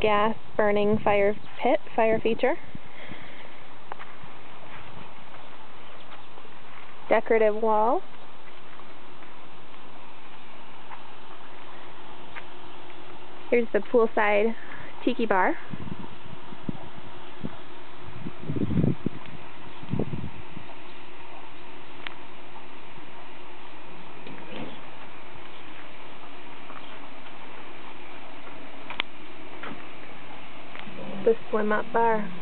gas burning fire pit, fire feature. Decorative wall. Here's the poolside tiki bar. The swim up bar.